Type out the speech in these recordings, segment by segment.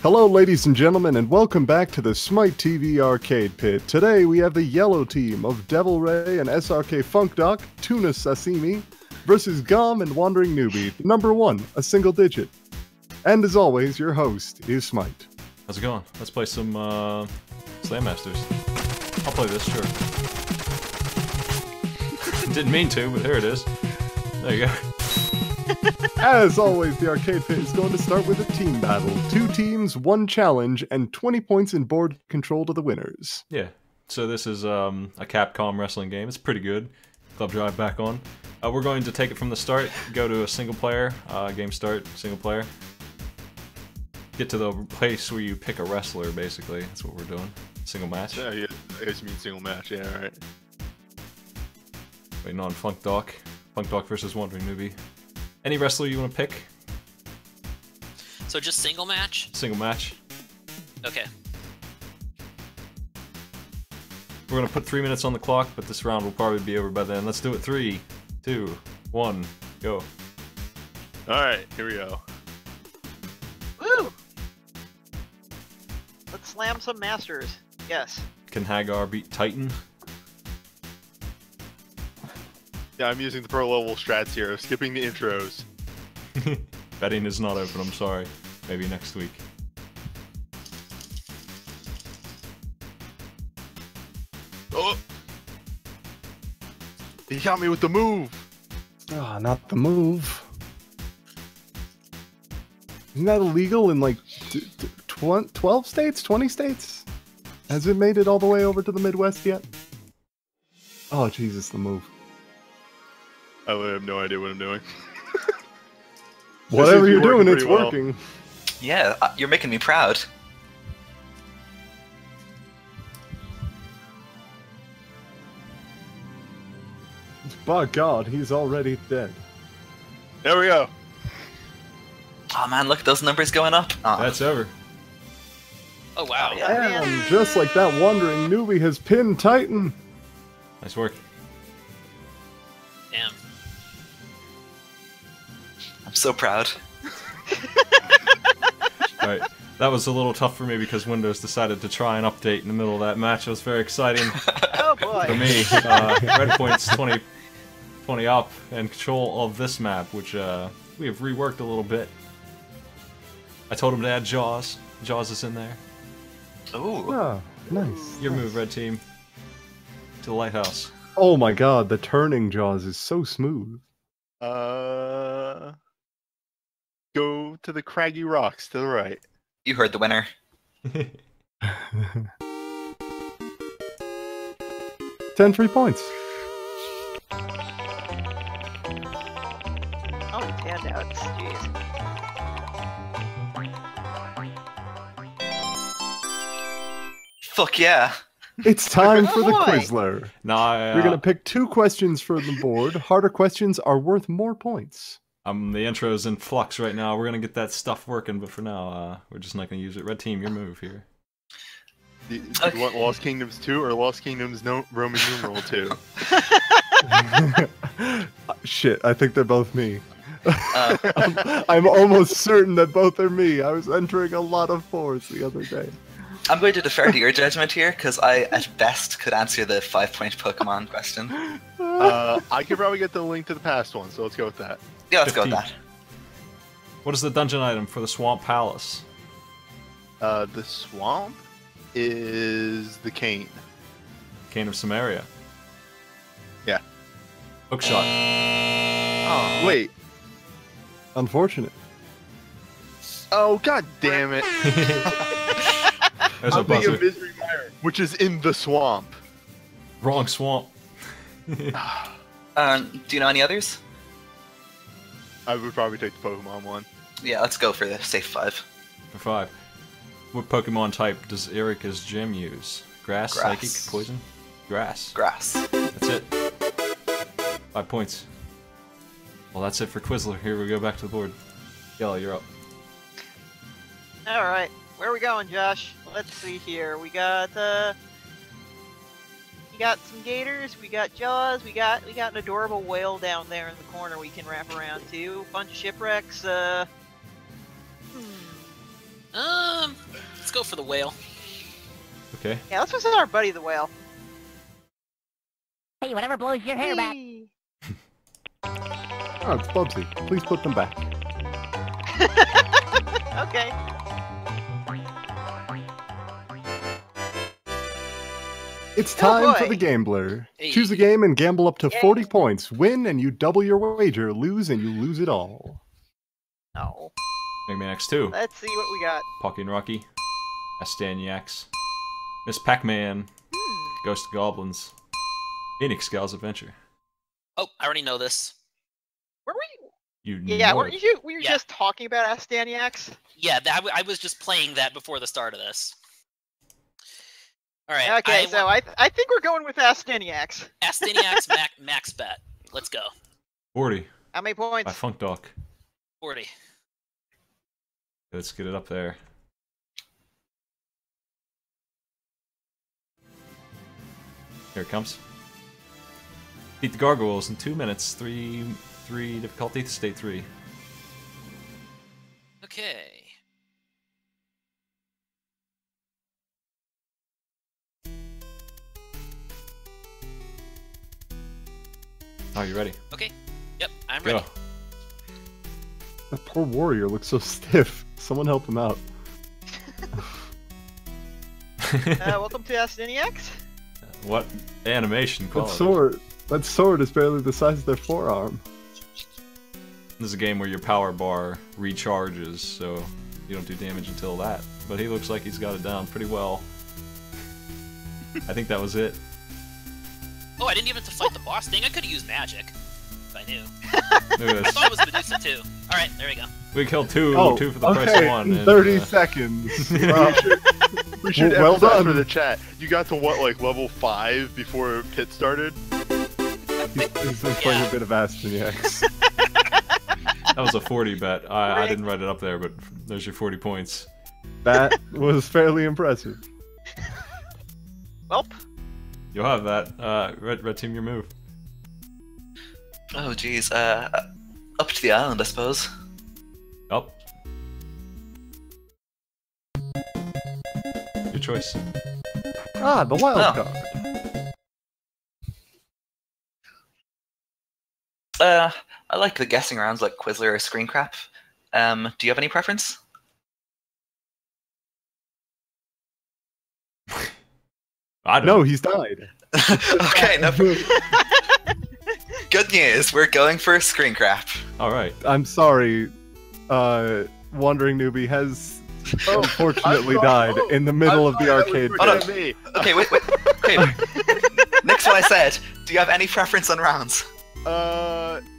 Hello ladies and gentlemen, and welcome back to the Smite TV arcade pit. Today we have the yellow team of Devil Ray and SRK Funkdoc, Tuna Sasimi, versus Gum and Wandering Newbie, number one, a single digit. And as always, your host is Smite. How's it going? Let's play some Slam Masters. I'll play this, sure. Didn't mean to, but there it is. There you go. As always, the arcade pit is going to start with a team battle. 2 teams, 1 challenge, and 20 points in board control to the winners. Yeah, so this is a Capcom wrestling game. It's pretty good. Club Drive back on. We're going to take it from the start, go to a single player, game start, single player. Get to the place where you pick a wrestler, basically. That's what we're doing. Single match. Yeah, I guess you mean single match, yeah, alright. Waiting on Funkdoc. Funkdoc versus Wandering Newbie. Any wrestler you want to pick? So just single match? Single match. Okay. We're going to put 3 minutes on the clock, but this round will probably be over by then. Let's do it. 3, 2, 1, go. Alright, here we go. Woo! Let's slam some masters. Yes. Can Hagar beat Titan? Yeah, I'm using the pro level strats here, skipping the intros. Betting is not open, I'm sorry. Maybe next week. Oh! He got me with the move! Ah, oh, not the move. Isn't that illegal in like 12 states? 20 states? Has it made it all the way over to the Midwest yet? Oh, Jesus, the move. I have no idea what I'm doing. Whatever you're doing, it's working. Yeah, you're making me proud. By God, he's already dead. There we go. Oh man, look, those numbers going up. Oh. That's over. Oh wow. Damn, yeah. Just like that, Wandering Newbie has pinned Titan. Nice work. Damn. I'm so proud. Alright, that was a little tough for me because Windows decided to try an update in the middle of that match. It was very exciting. Oh boy. For me. Red points 20 up and control of this map, which we have reworked a little bit. I told him to add Jaws. Jaws is in there. Ooh. Oh, nice. Your move, Red Team. To the lighthouse. Oh my God, the turning Jaws is so smooth. Go to the craggy rocks to the right. You heard the winner. Ten free points. Oh, handouts. Jeez. Fuck yeah. It's time for the Quizler. Nah, you're going to pick 2 questions from the board. Harder questions are worth more points. The intro's in flux right now. We're going to get that stuff working, but for now, we're just not going to use it. Red Team, your move here. Do you want Lost Kingdoms 2 or Lost Kingdoms Roman numeral 2? Shit, I think they're both me. I'm almost certain that both are me. I was entering a lot of 4s the other day. I'm going to defer to your judgment here, because I, at best, could answer the 5-point Pokemon question. I could probably get the link to the past one, so let's go with that. Yeah, let's 15. Go with that. What is the dungeon item for the Swamp Palace? The Swamp is the Cane. Cane of Samaria. Yeah. Hookshot. Oh, wait. Unfortunate. Oh, god damn it. There's I'm thinking of Misery Mire, which is in the swamp. Wrong swamp. Do you know any others? I would probably take the Pokemon one. Yeah, let's go for the safe 5. For 5. What Pokemon type does Erika's gym use? Grass. Psychic, poison? Grass. That's it. 5 points. Well, that's it for Quizler. Here we go back to the board. Yellow, you're up. Alright. Where are we going, Josh? Let's see here. We got got some gators, we got Jaws, we got an adorable whale down there in the corner we can wrap around to. Bunch of shipwrecks, let's go for the whale. Okay. Yeah, let's visit our buddy the whale. Hey, whatever blows your hair back. Oh, it's Bubsy. Please put them back. Okay. It's time for the gambler. Hey. Choose a game and gamble up to 40 points. Win and you double your wager. Lose and you lose it all. No. Mega Man X2. Let's see what we got. Pocky and Rocky. Astyanax. Miss Pac-Man. Ghost Goblins. Phoenix Gal's Adventure. Oh, I already know this. Were we? We were just talking about Astyanax? Yeah, that, I was just playing that before the start of this. All right. Okay, I think we're going with Astyanax. Astyanax max bet. Let's go. 40. How many points? By Funkdoc. 40. Let's get it up there. Here it comes. Beat the gargoyles in 2 minutes. Three difficulty to stay 3. Okay. Are you ready? Okay. Yep, I'm ready. That poor warrior looks so stiff. Someone help him out. Welcome to Astyanax. What animation quality. That sword is barely the size of their forearm. This is a game where your power bar recharges, so you don't do damage until that. But he looks like he's got it down pretty well. I think that was it. Oh, I didn't even have to fight the boss thing. I could have used magic if I knew. I thought it was Medusa too. All right, there we go. We killed two for the price of one. In 30 seconds. We should well done for the chat. You got to what, like level 5 before Pit started? He's been playing a bit of Astyanax. That was a 40 bet. I didn't write it up there, but there's your 40 points. That was fairly impressive. Welp. You'll have that. Red team, your move. Oh, geez. Up to the island, I suppose. Up. Your choice. Ah, the wild card. I like the guessing rounds like Quizzler or Screen Crap. Do you have any preference? I don't. No, he's died. Okay, no. Good news, we're going for a Screen Crap. All right. I'm sorry, Wandering Newbie has unfortunately died in the middle of the arcade. Okay, wait. Okay. Next one I said, do you have any preference on rounds?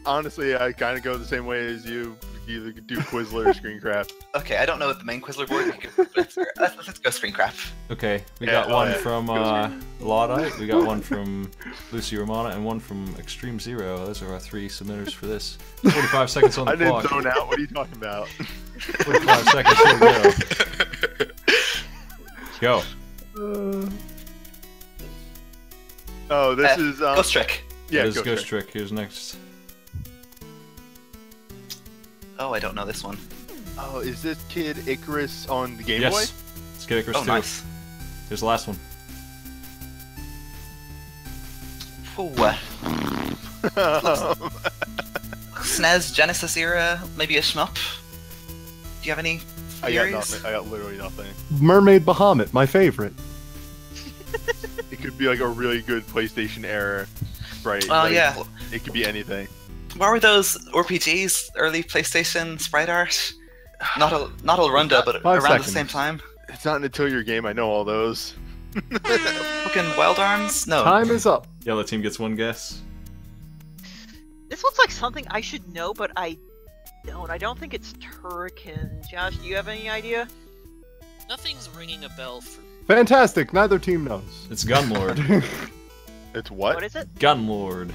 Honestly, I kind of go the same way as you. Either do Quizzler or Screen Crap. Okay, I don't know what the main Quizzler board is. Let's go Screen Crap. Okay, we got one from Lada, we got one from Lucy Romana, and one from Extreme Zero. Those are our 3 submitters for this. 45 seconds on the clock. I didn't zone out, what are you talking about? 45 seconds on the go. Oh, this is... Ghost Trick. Yeah, this is Ghost Trick. Here's next. Oh, I don't know this one. Oh, is this Kid Icarus on the Game Boy? Yes, it's Kid Icarus 2. Nice. Here's the last one. SNES, Genesis era, maybe a shmup? Do you have any theories? I got nothing. I got literally nothing. Mermaid Bahamut, my favorite. It could be like a really good PlayStation era sprite. Oh, like, yeah. It could be anything. What were those RPGs? Early PlayStation sprite art? Not Alrunda, but around the same time. It's not until your game I know all those. Fucking Wild Arms? No. Time is up. The other team gets one guess. This looks like something I should know, but I don't. I don't think it's Turrican. Josh, do you have any idea? Nothing's ringing a bell for me. Fantastic. Neither team knows. It's Gunlord. It's what? What is it? Gunlord.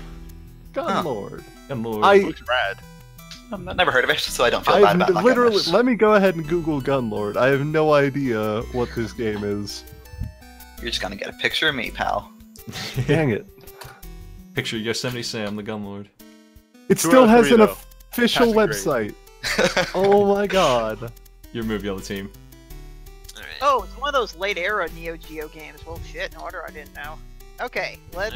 Gunlord. Huh. Gunlord looks rad. I've never heard of it, so I don't feel bad about it. Literally, let me go ahead and Google Gunlord. I have no idea what this game is. You're just gonna get a picture of me, pal. Dang it. Picture Yosemite Sam, the Gunlord. It still has an official website. Oh my god. Your movie on the team. All right. Oh, it's one of those late era Neo Geo games. Well, shit, no order I didn't know. Okay, let's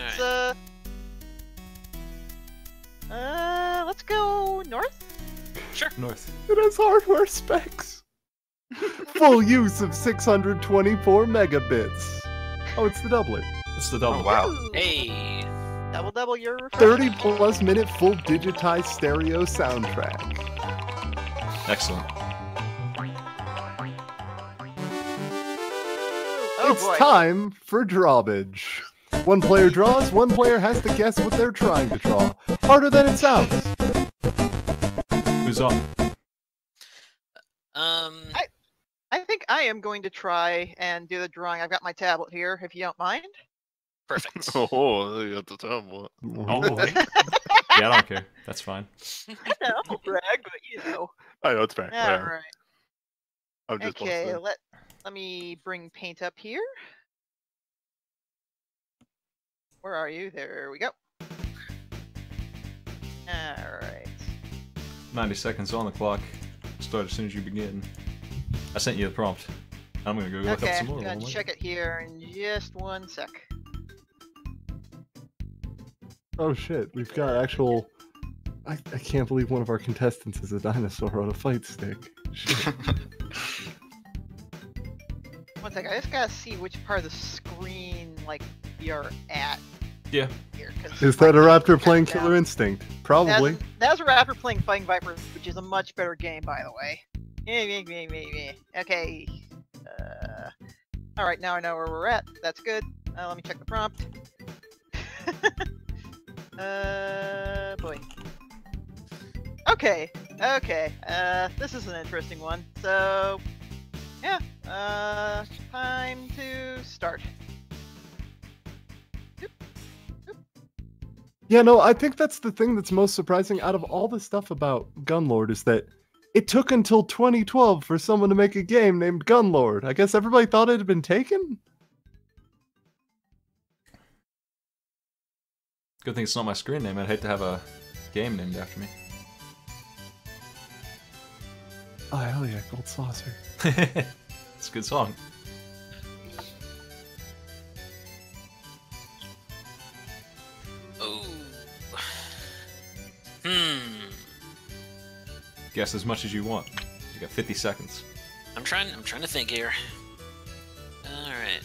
go north. Sure. North. It has hardware specs. Full use of 624 megabits. Oh, it's the doublet. It's the double. Oh, wow. Hey. Double double your. 30+ minute full digitized stereo soundtrack. Excellent. Oh, it's time for drawbridge. One player draws, one player has to guess what they're trying to draw. Harder than it sounds. Who's up? I think I am going to try and do the drawing. I've got my tablet here, if you don't mind. Perfect. Oh, you got the tablet. Oh. Yeah, I don't care. That's fine. I know, I'll brag, but you know. I know, it's fine. Alright. Yeah. Okay, let me bring paint up here. Where are you? There we go. Alright. 90 seconds on the clock. Start as soon as you begin. I sent you the prompt. I'm gonna go look up some more. Okay, I'm gonna check it here in just one sec. Oh shit, we've got actual... I can't believe one of our contestants is a dinosaur on a fight stick. Shit. One sec, I just gotta see which part of the screen, like, we are at. Yeah. Here, is that a raptor playing Killer Instinct? Probably. That was a raptor playing Fighting Viper, which is a much better game, by the way. Okay. Alright, now I know where we're at. That's good. Let me check the prompt. Boy. Okay. Okay. This is an interesting one. So, yeah. Time to start. Yeah, no, I think that's the thing that's most surprising out of all the stuff about Gunlord is that it took until 2012 for someone to make a game named Gunlord. I guess everybody thought it had been taken? Good thing it's not my screen name. I'd hate to have a game named after me. Oh, hell yeah, Gold Saucer. It's a good song. Oh. Guess as much as you want. You got 50 seconds. I'm trying to think here. All right.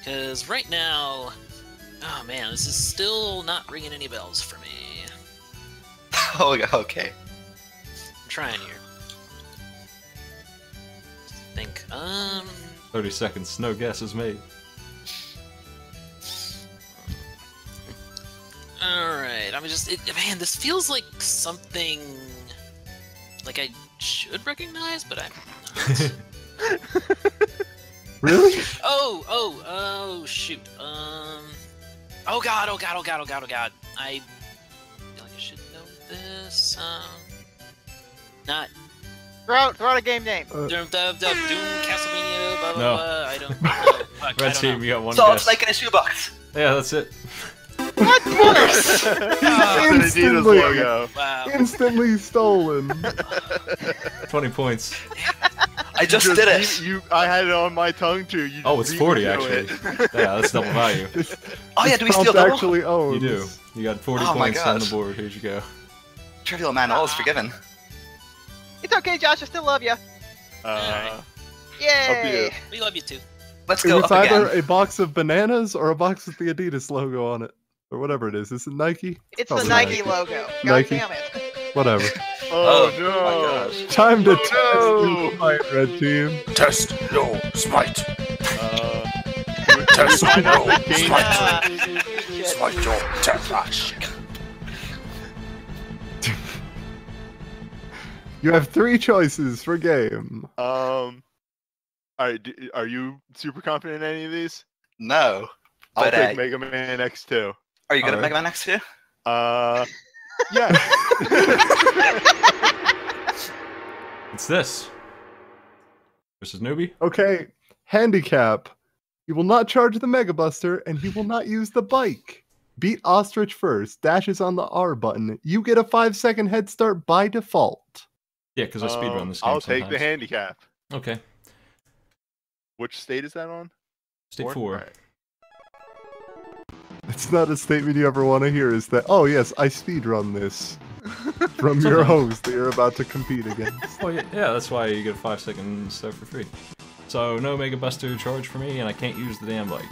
Because right now, oh man, this is still not ringing any bells for me. Oh, okay. I'm trying here. Think. 30 seconds. No guesses made. Alright, I'm just... man, this feels like something... like I should recognize, but I'm not. Really? Oh, shoot. Oh god, oh god, oh god, oh god, oh god. I feel like I should know this. Not... Throw out a game name. Doom, Castlevania, blah, blah, blah. I don't know. Fuck, Red Team, you got one guess. It's like in a shoebox. Yeah, that's it. What? Worse! Instantly! Wow. Instantly stolen. 20 points. I just did it! I had it on my tongue too. Oh, it's 40 actually. Yeah, that's double value. Oh yeah, do we steal double? Actually owns. You do. You got 40 points on the board. Here you go. Trivial Man, all is forgiven. It's okay, Josh. I still love you. Yay! We love you too. Let's go. It's either a box of bananas or a box with the Adidas logo on it. Or whatever it is. Is it Nike? It's the Nike logo. God damn it. Whatever. Oh no! Oh, my gosh. Time to test your smite, Red Team. Test your smite. Test your smite. Smite your flash. You have 3 choices for game. Are you super confident in any of these? No. I'll take Mega Man X2. Are you good at Mega Man X2? Yeah. It's this. This is Newbie. Okay. Handicap. He will not charge the Mega Buster, and he will not use the bike. Beat Ostrich first. Dash is on the R button. You get a 5-second head start by default. Yeah, because I speedrun this game I'll sometimes. Take the handicap. Okay. Which state is that on? State 4. Right. It's not a statement you ever want to hear, is that, oh yes, I speedrun this. From your host that you're about to compete against. Well, yeah, that's why you get a 5-second start for free. So, no Mega Buster charge for me, and I can't use the damn bike.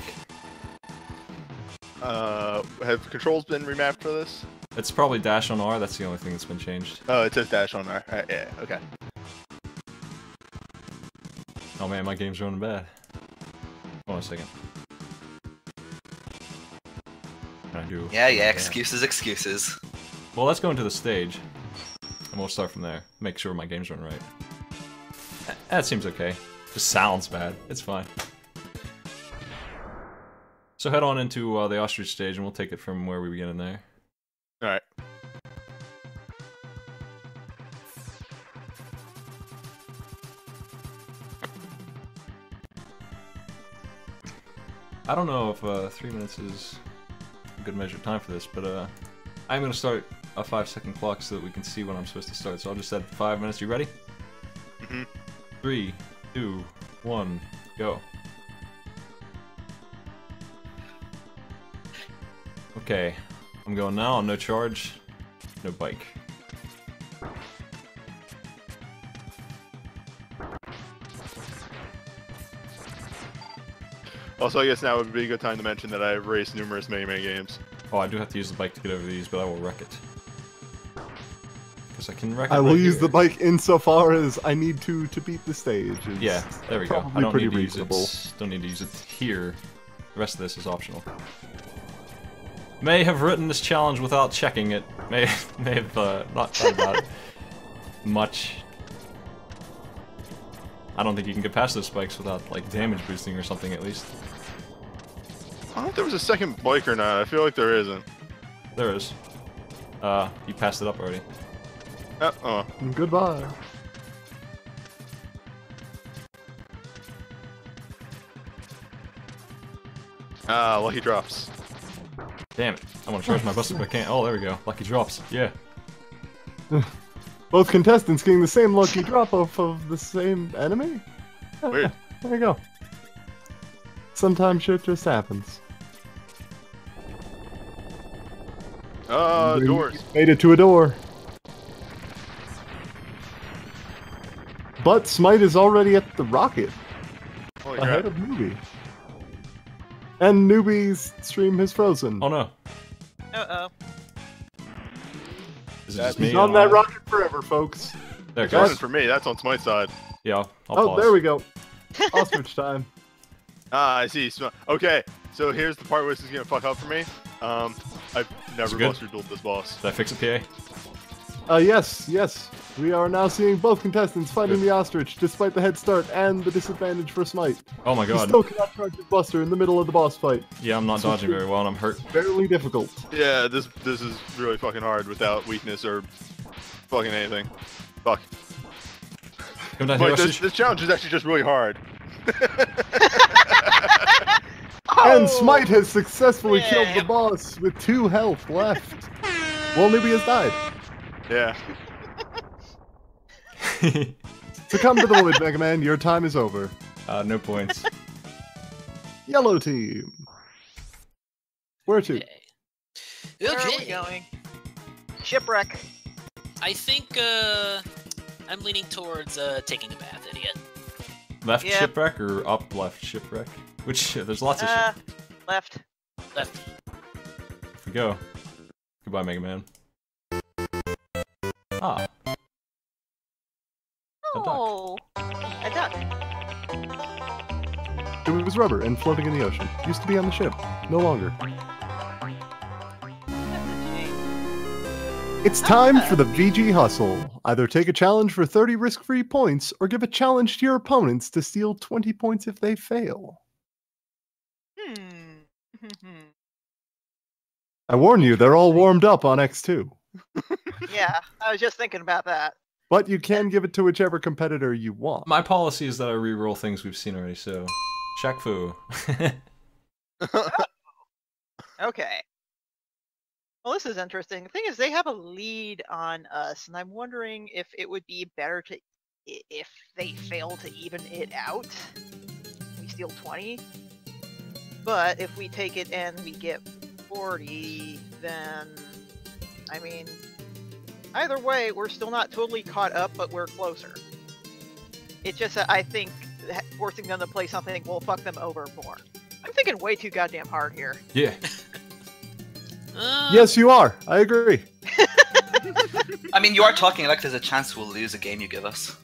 Have controls been remapped for this? It's probably dash on R, that's the only thing that's been changed. Oh, it says dash on R. Right, yeah, okay. Oh man, my game's running bad. Hold on a second. I do. Yeah, excuses. Well, let's go into the stage, and we'll start from there. Make sure my game's run right. That seems okay. Just sounds bad. It's fine. So head on into the ostrich stage, and we'll take it from where we begin in there. Alright. I don't know if 3 minutes is a good measure of time for this, but I'm going to start a 5-second clock so that we can see when I'm supposed to start. So I'll just add 5 minutes. You ready? Mm-hmm. 3, 2, 1, go. Okay, I'm going now on no charge, no bike. Also, I guess now would be a good time to mention that I've raced numerous Mega Man games. Oh, I do have to use the bike to get over these, but I will wreck it. Because I can wreck it. I will use the bike insofar as I need to beat the stage. It's yeah, there we go. I don't need to use it. Don't need to use it here. The rest of this is optional. May have written this challenge without checking it. May have not thought about it much. I don't think you can get past those spikes without like damage boosting or something at least. I don't know if there was a second bike or not. I feel like there isn't. There is. You passed it up already. Uh-oh. Goodbye. Ah, lucky drops. Damn it. I want to charge my buster, but I can't. Oh, there we go. Lucky drops. Yeah. Both contestants getting the same lucky drop off of the same enemy? Weird. There we go. Sometimes shit just happens. Doors. Made it to a door. But Smite is already at the rocket. Holy ahead crap. Of Newbie. And Newbie's stream has frozen. Oh no. Uh-oh. Is it just me? He's on that rocket forever, folks. There it goes. For me, that's on Smite's side. Yeah, I'll pause. There we go. Ostrich time. Ah, I see. Okay, so here's the part where this is gonna fuck up for me. I've never buster-dueled this boss. Did I fix a PA? Yes. We are now seeing both contestants fighting the ostrich, despite the head start and the disadvantage for Smite. Oh my god. You still cannot charge the buster in the middle of the boss fight. Yeah, I'm not dodging very well and I'm hurt. Fairly difficult. Yeah, this is really fucking hard without weakness or fucking anything. Fuck. But this challenge is actually just really hard. And Smite has successfully killed the boss with 2 health left. Well, Newbie has died. Yeah. Succumb to the wood, Mega Man. Your time is over. No points. Yellow team. Where to? Where are we going? Shipwreck. I think I'm leaning towards taking a bath, idiot. Left shipwreck or up left shipwreck? Which there's lots of shit. Left. Here we go. Goodbye, Mega Man. Ah. Oh, a duck. It was rubber and floating in the ocean. Used to be on the ship. No longer. It's time for the VG Hustle. Either take a challenge for 30 risk-free points, or give a challenge to your opponents to steal 20 points if they fail. I warn you, they're all warmed up on X2. Yeah, I was just thinking about that. But you can give it to whichever competitor you want. My policy is that I re-roll things we've seen already, so... Shaq-Fu. Oh. Okay. Well, this is interesting. The thing is, they have a lead on us, and I'm wondering if it would be better to... if they fail to even it out. We steal 20. But if we take it and we get 40, then... I mean... either way, we're still not totally caught up, but we're closer. It's just that I think forcing them to play something will fuck them over more. I'm thinking way too goddamn hard here. Yeah. Yes, you are. I agree. I mean, you are talking like there's a chance we'll lose a game you give us.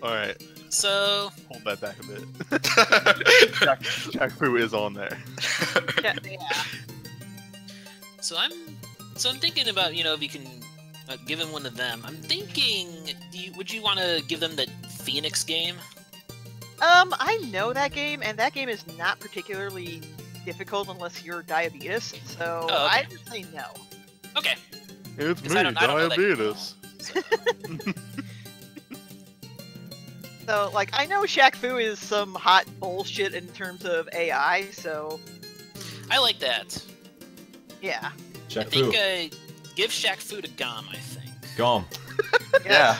Alright. So... hold that back a bit. Jack Poo is on there. Yeah. So I'm thinking about, you know, if you can give him one of them. I'm thinking, would you want to give them the Phoenix game? I know that game, and that game is not particularly difficult unless you're diabetes, so oh, okay. I would say no. Okay. It's me, diabetes. Game, so, like, I know Shaq-Fu is some hot bullshit in terms of AI, so... I like that. Yeah. I think give Shaq-Fu to Gom, I think. Gom. Yeah.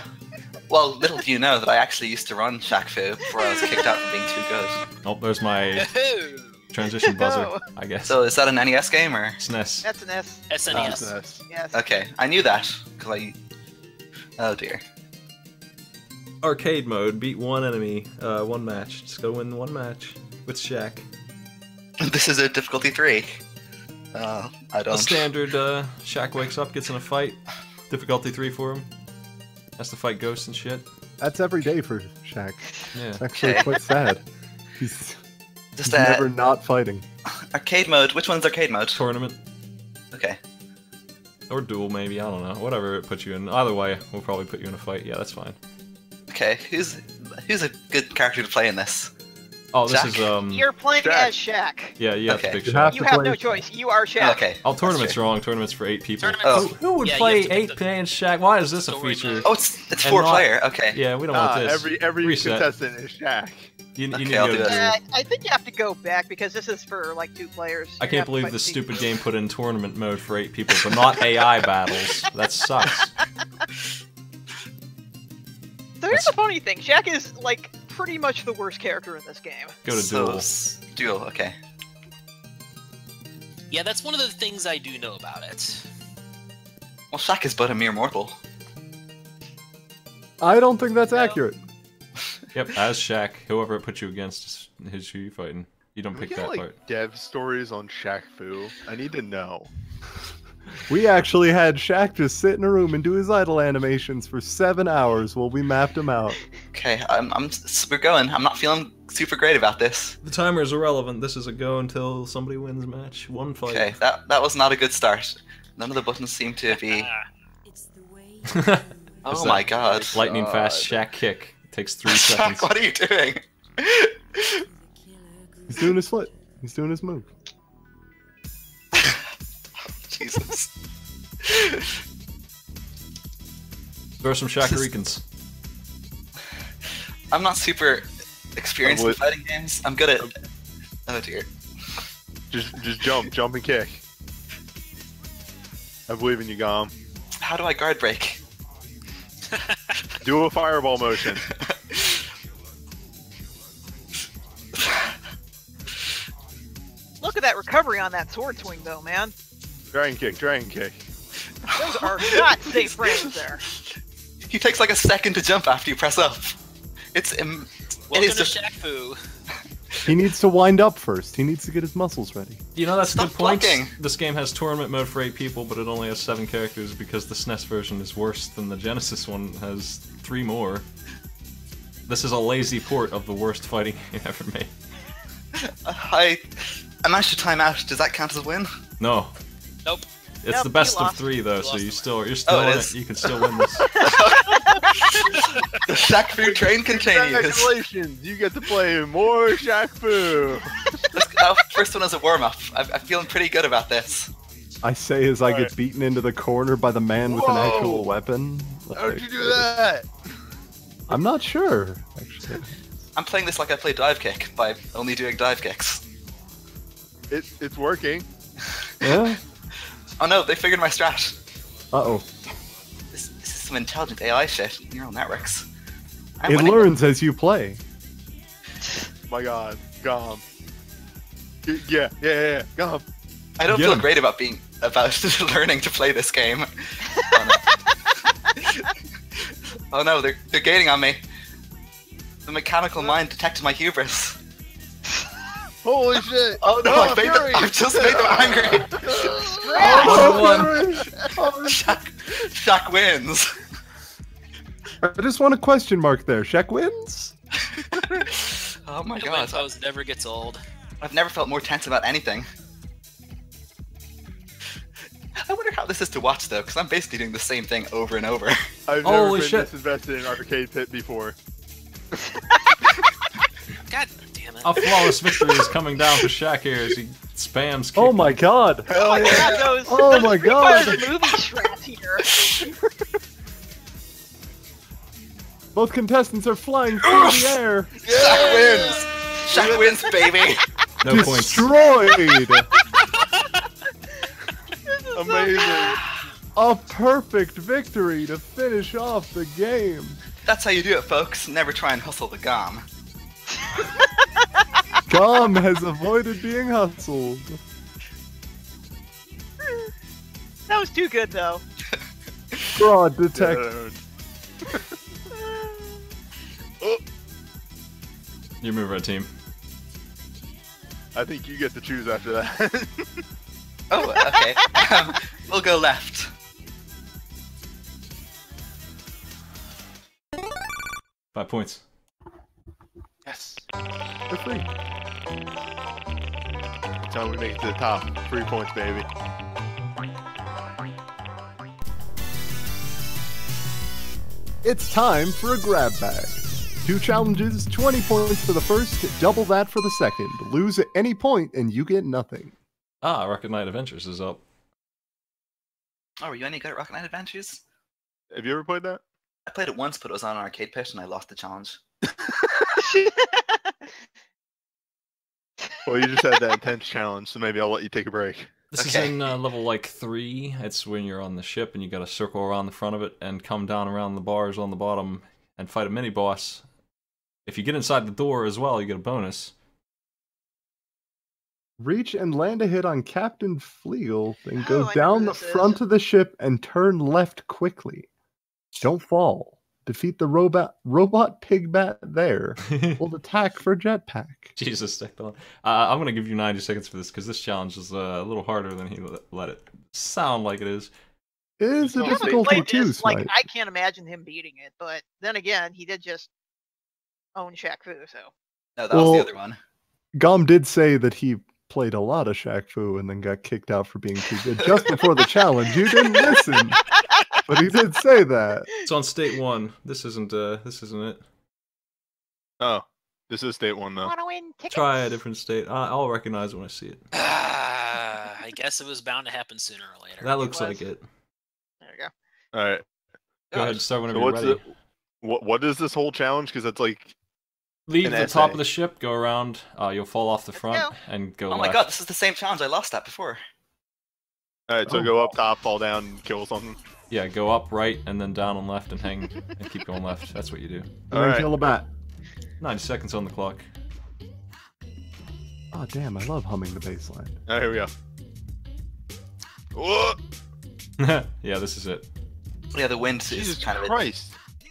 Well, little do you know that I actually used to run Shaq-Fu before I was kicked out for being too good. Oh, there's my transition buzzer, I guess. So is that an NES game or? SNES. That's an S. SNES. Yes. Okay, I knew that, because I... oh dear. Arcade mode, beat one enemy, one match. Just go win one match with Shaq. This is a difficulty 3. I don't. A standard Shaq wakes up, gets in a fight, difficulty 3 for him. Has to fight ghosts and shit. That's every day for Shaq. Yeah. It's actually quite sad. He's never not fighting. Arcade mode. Which one's arcade mode? Tournament. Okay. Or duel, maybe. I don't know. Whatever it puts you in. Either way, we'll probably put you in a fight. Yeah, that's fine. Okay. Who's a good character to play in this? Oh, this Shaq? Is you're playing Shaq. As Shaq. Yeah, you have okay. to pick Shaq. You have no choice. You are Shaq. Okay. Oh, tournament's wrong. Tournament's for 8 people. Oh. Who would play 8-man Shaq? Why is this a feature? Oh, it's 4-player. Okay. Yeah, we don't want this. Every reset. Contestant is Shaq. You okay, need to do that. I think you have to go back because this is for like 2 players. I can't believe this stupid game put in tournament mode for 8 people, but not AI battles. That sucks. So here's the funny thing. Shaq is like. Pretty much the worst character in this game. Go to duel. Duel, okay. Yeah, that's one of the things I do know about it. Well, Shaq is but a mere mortal. I don't think that's accurate. Yep, as Shaq, whoever it puts you against is who you fighting. You don't pick that part. Dev stories on Shaq-Fu. I need to know. We actually had Shaq just sit in a room and do his idle animations for 7 hours while we mapped him out. Okay, we're going. I'm not feeling super great about this. The timer is irrelevant. This is a go until somebody wins match. One fight. Okay, that was not a good start. None of the buttons seem to be... it's the way... oh my god. Lightning fast Shaq kick. It takes 3 seconds. Shaq, what are you doing? He's doing his foot. He's doing his move. Jesus. Throw some Shakarikans. I'm not super experienced in fighting games. I'm good at... oh dear. Just jump and kick. I believe in you, Gom. How do I guard break? Do a fireball motion. Look at that recovery on that sword swing though, man. Dragon kick. Those are not safe frames there. He takes like a second to jump after you press up. Welcome to Shaq-Fu. He needs to wind up first. He needs to get his muscles ready. You know, that's a good point. This game has tournament mode for 8 people, but it only has 7 characters because the SNES version is worse than the Genesis one. It has 3 more. This is a lazy port of the worst fighting game ever made. I managed to time out. Does that count as a win? No. Nope. It's the best of 3 though, so you're still in it. You can still win this. The Shaq-Fu train continues. Congratulations, you get to play more Shaq-Fu. Our first one is a warm-up. I'm feeling pretty good about this. I say as I get beaten into the corner by the man with an actual weapon. Like, how'd you do that? I'm not sure, actually. I'm playing this like I play dive kick by only doing dive kicks. It's working. Yeah. Oh no, they figured my strat. Uh-oh. This is some intelligent AI shit. Neural networks. It learns as you play. My god, Gom. Yeah, Gom. I don't feel great about learning to play this game. Oh no, they're gaining on me. The mechanical mind detected my hubris. Holy shit! Oh no, I've just made them angry! Shaq wins! I just want a question mark there. Shaq wins? Oh my god. Pose never gets old. I've never felt more tense about anything. I wonder how this is to watch though, because I'm basically doing the same thing over and over. I've never been this invested in an arcade pit before. God damn it. A flawless victory is coming down for Shaq here as he spams. Oh my god! Hell yeah! Oh my god! Both contestants are flying through the air! Yeah. Shaq wins! Shaq wins, baby! No points. Destroyed! Amazing. A perfect victory to finish off the game. That's how you do it, folks. Never try and hustle the Gom. Gom has avoided being hustled. That was too good, though. Fraud detected. You move, red team. I think you get to choose after that. Oh, okay. We'll go left. Five points. Yes. For free. Until we make it to the top. 3 points, baby. It's time for a grab bag. 2 challenges, 20 points for the first, double that for the second. Lose at any point and you get nothing. Ah, Rocket Knight Adventures is up. Oh, were you any good at Rocket Knight Adventures? Have you ever played that? I played it once, but it was on an arcade pit, and I lost the challenge. Well, you just had that intense challenge, so maybe I'll let you take a break. This is in level, like, 3. It's when you're on the ship, and you gotta circle around the front of it and come down around the bars on the bottom and fight a mini-boss. If you get inside the door as well, you get a bonus. Reach and land a hit on Captain Fleal, then go down the front of the ship and turn left quickly. Don't fall. Defeat the robot pig bat there. We'll attack for jetpack. Jesus, I'm gonna give you 90 seconds for this because this challenge is a little harder than he let it sound like it is. It is a difficult one too. Like I can't imagine him beating it, but then again, he did just own Shaq-Fu. So no, that was the other one. Gom did say that he played a lot of Shaq-Fu and then got kicked out for being too good just before the challenge. You didn't listen, but he did say that. It's on state 1. This isn't it. Oh, this is state 1 though. Try a different state. I'll recognize when I see it. I guess it was bound to happen sooner or later. That looks like it. There we go. All right, go ahead and start whenever you're ready. What is this whole challenge? Because that's like. Leave the top of the ship, go around, you'll fall off the front, and go left. Oh my god, this is the same challenge I lost that before. Alright, so go up top, fall down, kill something. Yeah, go up, right, and then down and left, and hang, and keep going left. That's what you do. Alright, kill a bat. 90 seconds on the clock. Oh damn, I love humming the bass line. Alright, here we go. Whoa! Yeah, this is it. Yeah, the wind is kind of...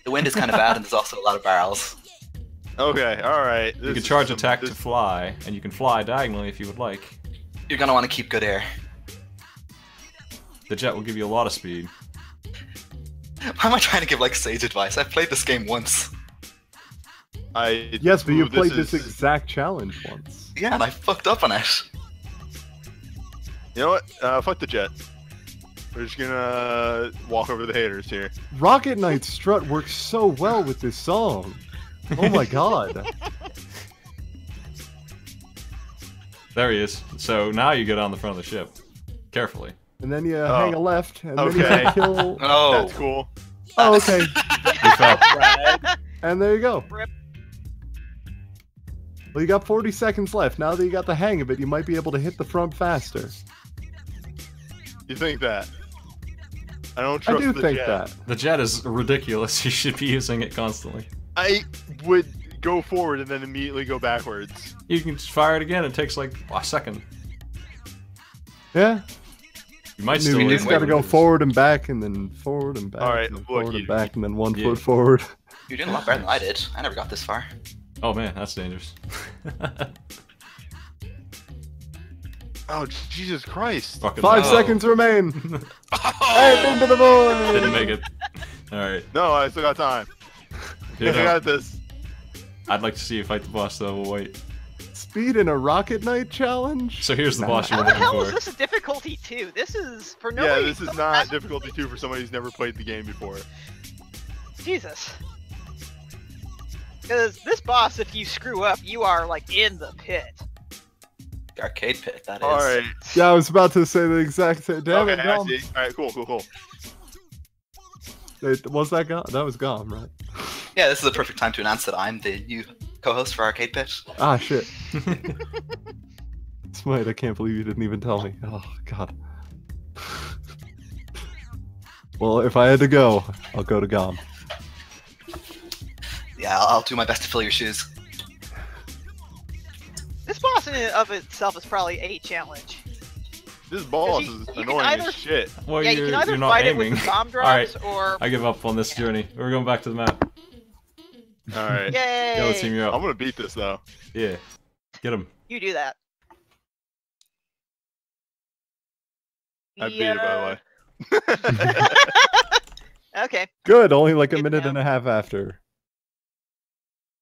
The wind is kind of bad, and there's also a lot of barrels. Okay, alright. You can charge attack to fly, and you can fly diagonally if you would like. You're gonna want to keep good air. The jet will give you a lot of speed. Why am I trying to give, like, sage advice? I've played this game once. Yes, but you played this exact challenge once. Yeah, and I fucked up on it. You know what? Fuck the jet. We're just gonna walk over the haters here. Rocket Knight Strut works so well with this song. Oh my god. There he is. So now you get on the front of the ship. Carefully. and then you hang a left, and then you kill. Oh, that's cool. Oh, okay. And there you go. Well, you got 40 seconds left. Now that you got the hang of it, you might be able to hit the front faster. You think that? I don't trust the jet. I do think that. The jet is ridiculous. You should be using it constantly. I would go forward and then immediately go backwards. You can just fire it again. It takes like a second. Yeah. You might still you just gotta go forward and back, and then forward and back, and then one foot forward. You're doing a lot better than I did. I never got this far. Oh man, that's dangerous. Oh, Jesus Christ. Fucking 5 seconds remain. Hey, into the board. Didn't make it. Alright. No, I still got time. Dude, I got this. I'd like to see you fight the boss, though. We'll wait. Speed in a Rocket Knight challenge? So here's the boss you're looking for. How the hell is this a difficulty 2? This is for no reason. Yeah, this is not difficulty 2 for somebody who's never played the game before. Jesus. Because this boss, if you screw up, you are, like, in the pit. Arcade pit, that is. Alright. Yeah, I was about to say the exact same. Damn it, Gom. Alright, cool, cool, cool. Wait, was that Gom? That was Gom, right? Yeah, this is the perfect time to announce that I'm the new co-host for Arcade Pit. Ah, shit. Smite, I can't believe you didn't even tell me. Oh, God. Well, if I had to go, I'll go to Gom. Yeah, I'll do my best to fill your shoes. This boss in and of itself is probably a challenge. This boss is annoying as shit. Well, yeah, you can either fight it with bomb drops or... I give up on this journey. We're going back to the map. Alright. Yay! Yo, team, you're up. I'm gonna beat this, though. Yeah. Get him. You do that. I beat it, by the way. Okay. Good, only like a minute and a half after.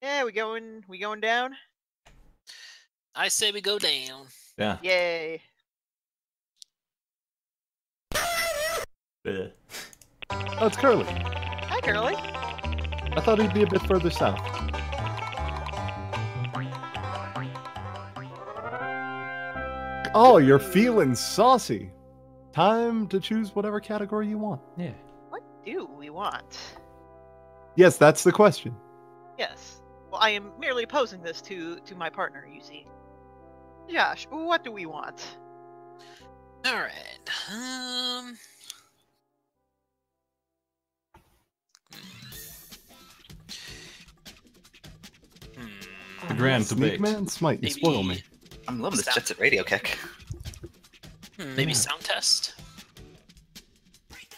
Yeah, we going down? I say we go down. Yeah. Yay. Yeah. Oh, it's Curly. Hi, Curly. I thought he'd be a bit further south. Oh, you're feeling saucy. Time to choose whatever category you want. Yeah. What do we want? Yes, that's the question. Yes. I am merely posing this to my partner, you see. Josh, what do we want? Alright, The grand debate. Man, Smite, you spoil me. I'm loving this Jetset Radio kick. Maybe Sound Test?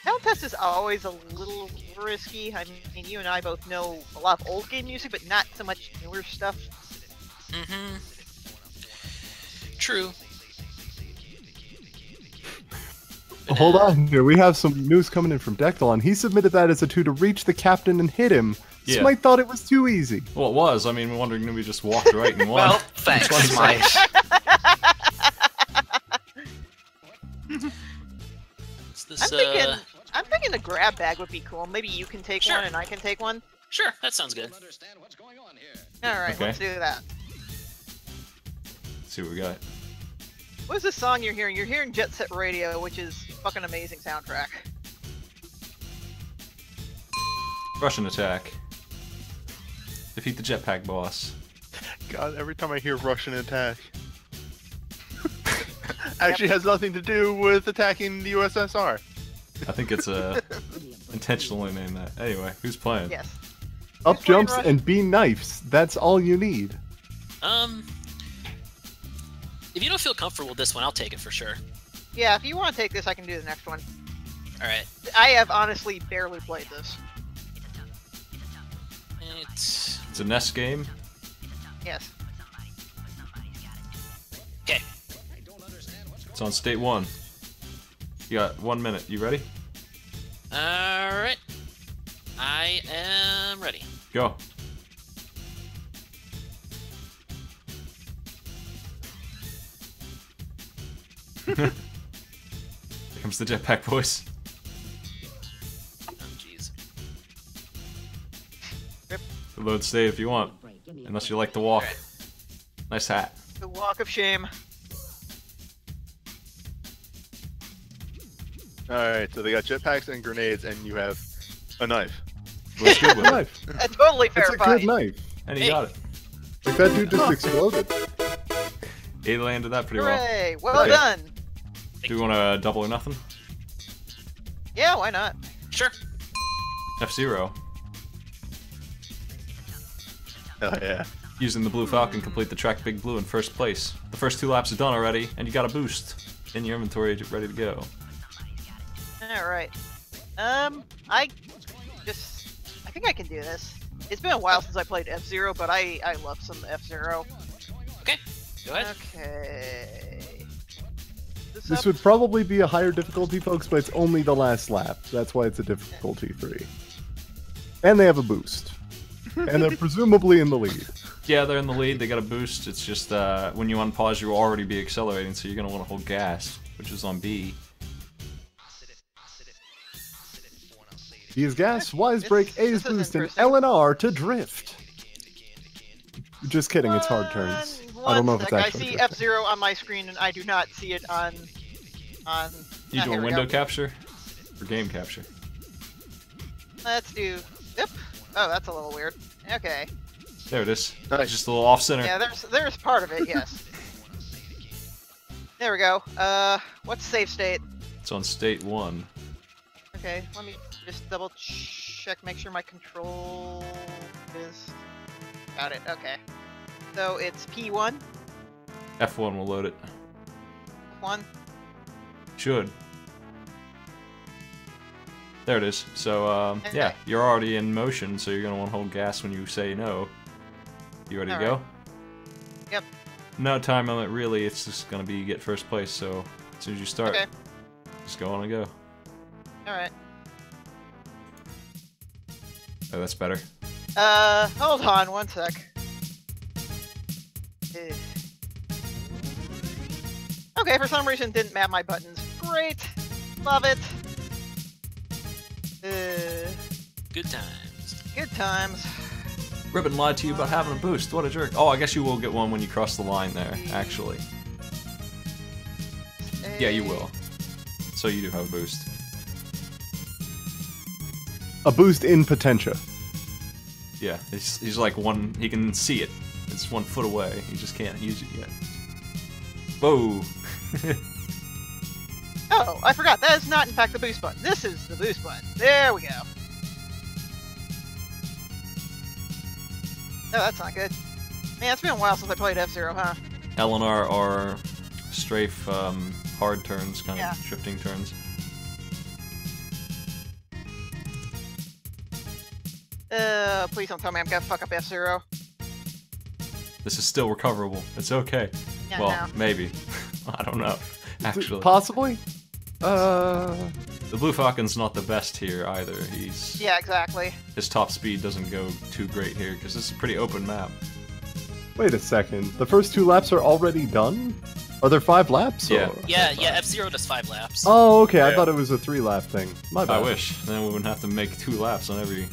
Sound Test is always a little risky. I mean, you and I both know a lot of old game music, but not so much newer stuff. Mm-hmm. True. Well, hold on here. We have some news coming in from Dectalon. He submitted that as a 2 to reach the captain and hit him. Yeah. Smite thought it was too easy. Well, it was. I mean, Wandering Newbie just walked right and won. Well, thanks, Smite. I'm thinking a grab bag would be cool. Maybe you can take one and I can take one. Sure, that sounds good. Alright, let's do that. Let's see what we got. What is this song you're hearing? You're hearing Jet Set Radio, which is fucking amazing soundtrack. Russian Attack. Defeat the jetpack boss. God, every time I hear Russian Attack. Actually has nothing to do with attacking the USSR. I think it's intentionally named that. Anyway, who's playing? Yes. Up jumps and B knifes. That's all you need. If you don't feel comfortable with this one, I'll take it for sure. Yeah, if you want to take this, I can do the next one. All right. I have honestly barely played this. It's a NES game. Yes. Okay. It's on state 1. You got 1 minute. You ready? Alright. I am ready. Go. Here comes the jetpack voice. Oh, jeez. Load stay if you want. Unless you like the walk. Right. Nice hat. The walk of shame. Alright, so they got jetpacks and grenades, and you have a knife. That's a good knife. A totally fair fight. That's a good knife. And he got it. Like, that dude just exploded. He landed that pretty well. Well done. Do you want to double or nothing? Yeah, why not? Sure. F-Zero. Oh, yeah. Using the Blue Falcon, complete the track Big Blue in first place. The first two laps are done already, and you got a boost in your inventory ready to go. Alright. I think I can do this. It's been a while since I played F-Zero, but I love some F-Zero. Okay, go ahead. Okay. This would probably be a higher difficulty, folks, but it's only the last lap. That's why it's a difficulty 3. And they have a boost. And they're presumably in the lead. Yeah, they're in the lead. They got a boost. It's just when you unpause, you'll already be accelerating, so you're going to want to hold gas, which is on B. Use gas, Y's brake, A's boost, and L and R to drift. Just kidding, it's hard turns. I don't know if it's actually. I see F-Zero on my screen, and I do not see it on. You doing window capture or game capture? Let's do. Yep. Oh, that's a little weird. Okay. There it is. Nice. Just a little off center. Yeah, there's part of it. Yes. There we go. What's save state? It's on state 1. Okay, let me just double check, make sure my control is... Got it, okay. So it's P1? F1 will load it. F1? Should. There it is. So, okay. Yeah, you're already in motion, so you're going to want to hold gas when you say no. You ready to go? Yep. No time limit, really. It's just going to be get first place, so as soon as you start, just go on and go. Alright. Oh, that's better. Hold on one sec. Okay, for some reason didn't map my buttons. Great! Love it! Good times. Good times. Ribbon lied to you about having a boost. What a jerk. Oh, I guess you will get one when you cross the line there, actually. Yeah, you will. So you do have a boost. A boost in Potentia. Yeah, he's like one, he can see it. It's 1 foot away, he just can't use it yet. Whoa! Oh, I forgot, that is not in fact the boost button. This is the boost button. There we go. No, that's not good. Man, it's been a while since I played F-Zero, huh? L and R are strafe, hard turns, kind of shifting turns. Please don't tell me I'm gonna fuck up F-Zero. This is still recoverable. It's okay. Yeah, well, maybe. I don't know, actually. Possibly? The Blue Falcon's not the best here, either. He's... Yeah, exactly. His top speed doesn't go too great here, because this is a pretty open map. Wait a second. The first two laps are already done? Are there 5 laps? Yeah, yeah, F-Zero does 5 laps. Oh, okay, I thought it was a 3-lap thing. My bad. I wish. Then we wouldn't have to make 2 laps on every...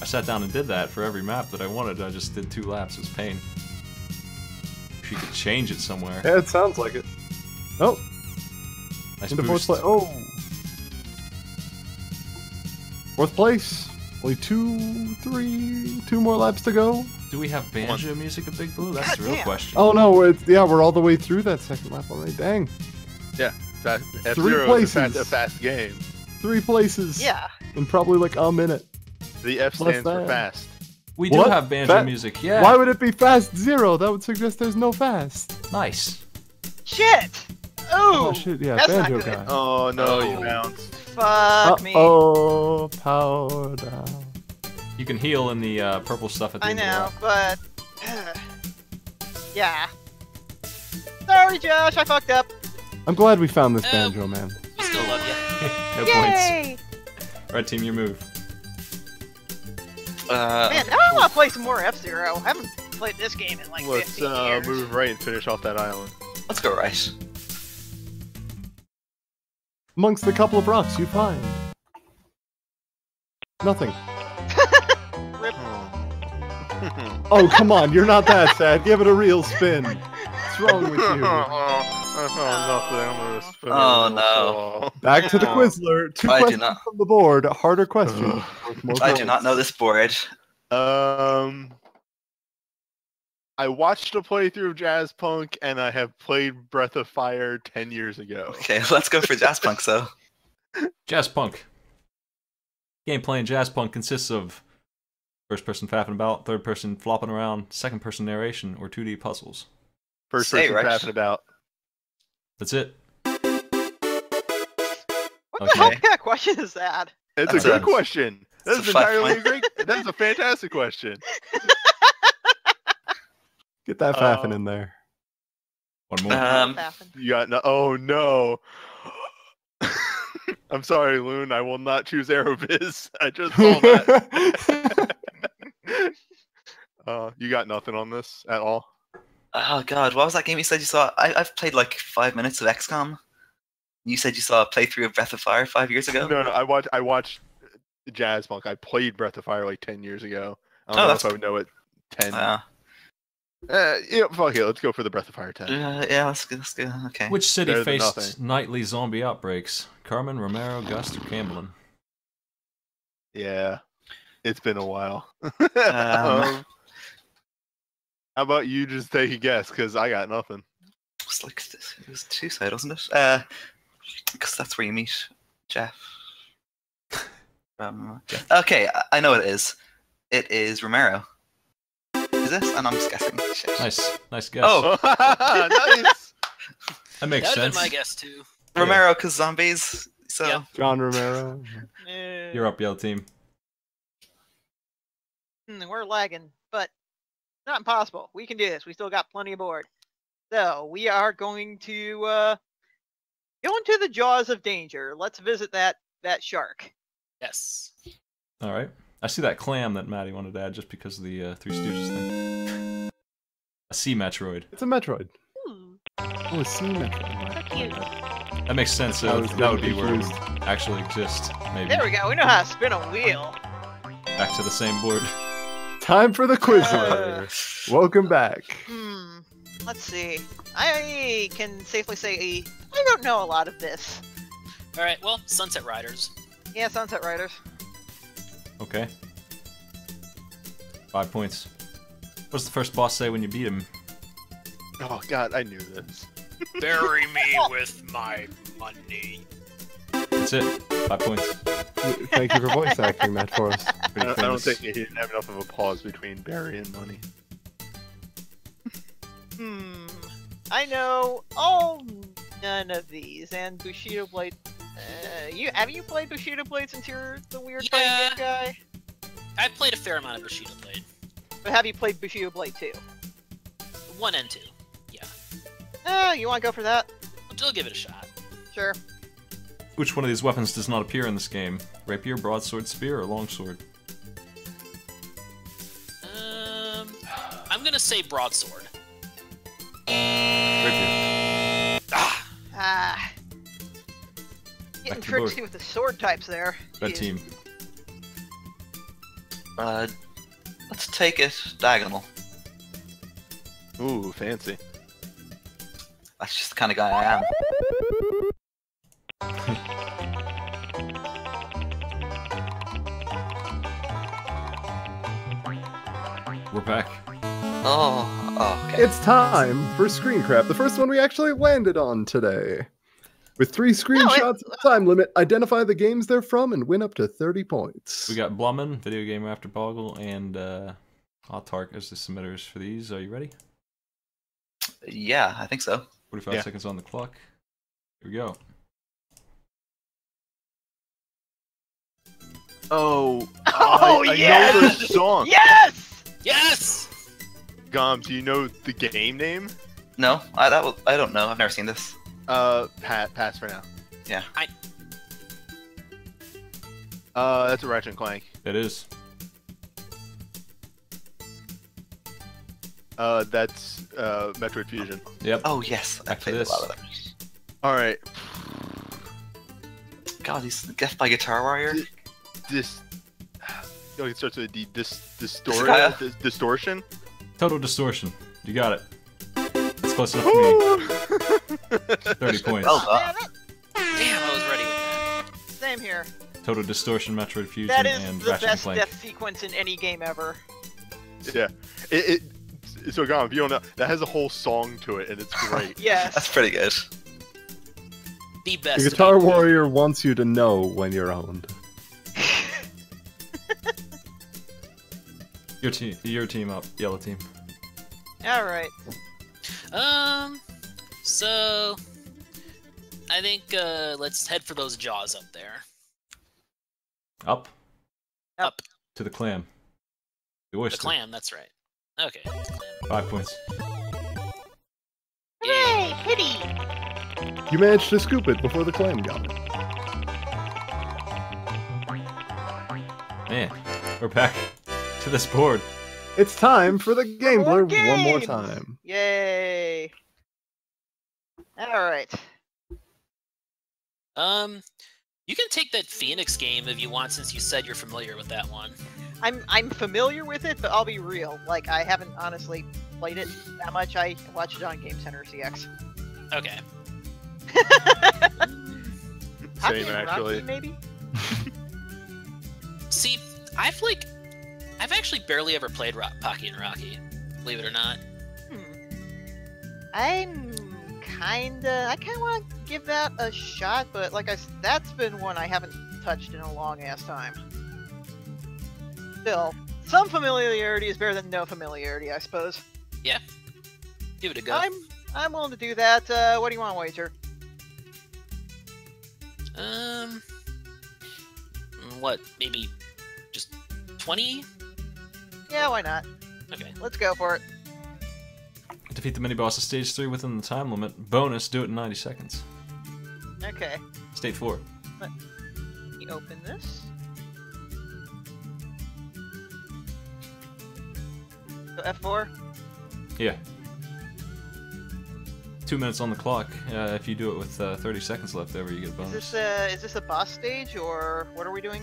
I sat down and did that for every map that I wanted. I just did 2 laps. It was pain. If you could change it somewhere. Yeah, it sounds like it. Oh. Nice boost. Fourth place. Only two more laps to go. Do we have banjo music at Big Blue? That's the real question. Oh no, we're all the way through that second lap already. Dang. Yeah. F-Zero places. Is a fast game. 3 places. Yeah. In probably like a minute. The F stands for fast. We do have banjo music, yeah. Why would it be fast zero? That would suggest there's no fast. Nice. Shit! Ooh, oh, shit, yeah, that's banjo not good. Guy. Oh, no, you bounced. Fuck me. Oh, power down. You can heal in the purple stuff at the end of the lap. I know, but... yeah. Sorry, Josh, I fucked up. I'm glad we found this banjo, man. I still love you. Yay! Points. Alright, team, your move. Man, now I want to play some more F-Zero. I haven't played this game in like 15 years. Let's move right and finish off that island. Let's go right. Amongst the couple of rocks you find... nothing. Oh, come on, you're not that sad. Give it a real spin. What's wrong with you? I found nothing. I'm oh no! Back to the Quizler. Two questions from the board. Harder questions. I do not know this board. I watched a playthrough of Jazzpunk, and I have played Breath of Fire 10 years ago. Okay, let's go for Jazzpunk. So, Jazzpunk. Gameplay in Jazzpunk consists of first-person faffing about, third-person flopping around, second-person narration, or 2D puzzles. First-person faffing about. That's it. What the hell kind of question is that? It's a good question. That's entirely great. That's a fantastic question. Get that faffing in there. One more. You got no. Oh no. I'm sorry, Loon. I will not choose Aerobiz. I just saw that. You got nothing on this at all. Oh god, what was that game you said you saw? I've played like 5 minutes of XCOM. You said you saw a playthrough of Breath of Fire 5 years ago? No, no, I watched Jazzpunk. I played Breath of Fire like 10 years ago. I don't know if I would know it 10. Yeah, fuck it, let's go for the Breath of Fire 10. Yeah, let's go, okay. Which city faced nightly zombie outbreaks? Carmen, Romero, Gust, or Camblin? Yeah, it's been a while. How about you just take a guess, because I got nothing. It's like, it was Tuesday, wasn't it? Because that's where you meet Jeff. Jeff. Okay, I know what it is. It is Romero. Is this? And I'm just guessing. Shit. Nice. Nice guess. Oh! Nice! That makes sense. That was my guess, too. Romero, because zombies, so... Yep. John Romero. You're up, Yellow Team. We're lagging, but... Not impossible. We can do this. We still got plenty aboard. So we are going to go into the jaws of danger. Let's visit that shark. Yes. All right. I see that clam that Maddie wanted to add just because of the Three Stooges thing. A sea Metroid. It's a Metroid. Hmm. Oh, a sea Metroid. So cute. That makes sense. That would be where it would actually exist. Maybe. There we go. We know how to spin a wheel. Back to the same board. Time for the Quizlet. Welcome back. Let's see. I can safely say I don't know a lot of this. All right. Well, Sunset Riders. Yeah, Sunset Riders. Okay. 5 points. What's the first boss say when you beat him? Oh God, I knew this. Bury me with my money. That's it. 5 points. Thank you for voice acting that for us. I don't think he didn't have enough of a pause between Barry and Money. I know none of these, and Bushido Blade. Have you played Bushido Blade since you're the weird fighting guy? I played a fair amount of Bushido Blade. But have you played Bushido Blade 2? 1 and 2, yeah. You want to go for that? I'll give it a shot. Sure. Which one of these weapons does not appear in this game? Rapier, broadsword, spear, or longsword? I'm gonna say broadsword. Rapier. Ah. Getting tricky with the sword types there. Red team. Let's take it diagonal. Ooh, fancy. That's just the kind of guy I am. We're back. Oh, okay. It's time for Screen Crap, the first one we actually landed on today. With 3 screenshots of time limit, identify the games they're from and win up to 30 points. We got Blummin, Video Game After Boggle, and Autark as the submitters for these. Are you ready? Yeah, I think so. 45 seconds on the clock. Here we go. Oh, yes! I know this song. Yes! Yes! Gom, do you know the game name? No, I don't know. I've never seen this. Pass for now. Yeah. That's a Ratchet and Clank. It is. That's Metroid Fusion. Yep. Oh yes, I played a lot of that. All right. God, he's guessed by Guitar Warrior. It starts with a D. Distortion. Total Distortion. You got it. That's That's close enough to me. 30 points. Well done. Damn, I was ready with that. Same here. Total Distortion, Metroid Fusion, and Ratchet and Clank. That is the best death sequence in any game ever. Yeah. So, Gom, if you don't know, that has a whole song to it, and it's great. Yes. That's pretty good. The best. The Guitar Warrior wants you to know when you're owned. Your team up, yellow team. All right. So I think let's head for those Jaws up there. Up. Up. To the clam. The oyster. The clam. That's right. Okay. 5 points. Yay! Pity. You managed to scoop it before the clam got it. Man, we're back to this board. It's time for the Gambler one more time. Yay! All right. You can take that Phoenix game if you want, since you said you're familiar with that one. I'm familiar with it, but I'll be real. Like, I haven't honestly played it that much. I watched it on Game Center CX. Okay. Same, actually. Rocky, maybe. See, I've actually barely ever played Pocky and Rocky, believe it or not. I kinda want to give that a shot, but like that's been one I haven't touched in a long ass time. Still, some familiarity is better than no familiarity, I suppose. Yeah, give it a go. I'm willing to do that. What do you want to wager? What? Maybe just 20. Yeah, why not? Okay. Let's go for it. Defeat the mini-boss of Stage 3 within the time limit. Bonus, do it in 90 seconds. Okay. Stage 4. Let me open this. So F4? Yeah. 2 minutes on the clock. If you do it with 30 seconds left over, you get a bonus. Is this a boss stage, or what are we doing?